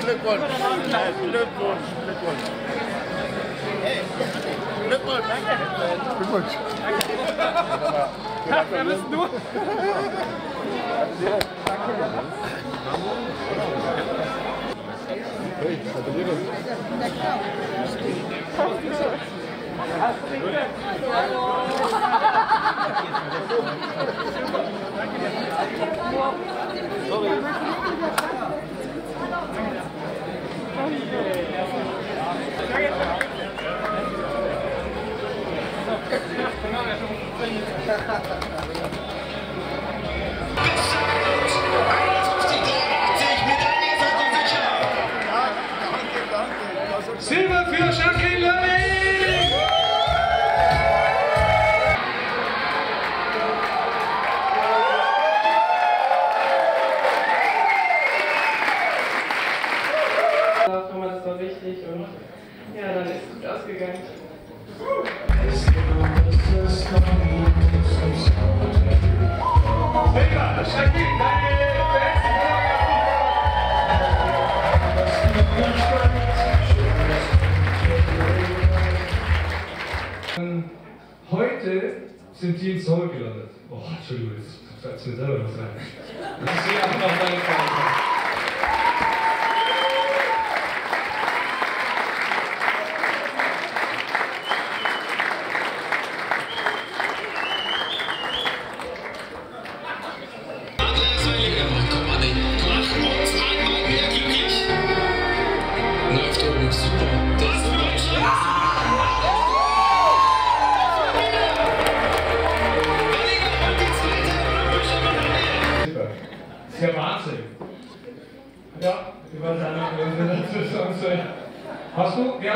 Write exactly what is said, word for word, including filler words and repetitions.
Glückwunsch, Glückwunsch, Glückwunsch. Glückwunsch, danke. Glückwunsch. Danke. Wer bist du? Hey, gratuliere uns. Hallo. Sorry. Silber für Jacqueline Lörling! Das war wichtig und ja, dann ist es gut ausgegangen. Heute sind die in Seoul gelandet. Oh, Entschuldigung, das schreibt mir selber was rein. Ich sehe einfach auf meine Karte. Der Wahnsinn. Ja, über seine Saison. Hast du? Ja.